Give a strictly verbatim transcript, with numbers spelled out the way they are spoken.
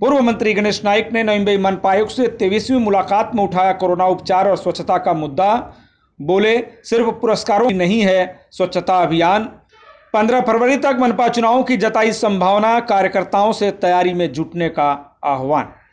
पूर्व मंत्री गणेश नाईक ने नवी मुंबई मनपा आयुक्त से तेईसवीं मुलाकात में उठाया कोरोना उपचार और स्वच्छता का मुद्दा। बोले, सिर्फ पुरस्कारों नहीं है स्वच्छता अभियान। पंद्रह फरवरी तक मनपा चुनावों की जताई संभावना, कार्यकर्ताओं से तैयारी में जुटने का आह्वान।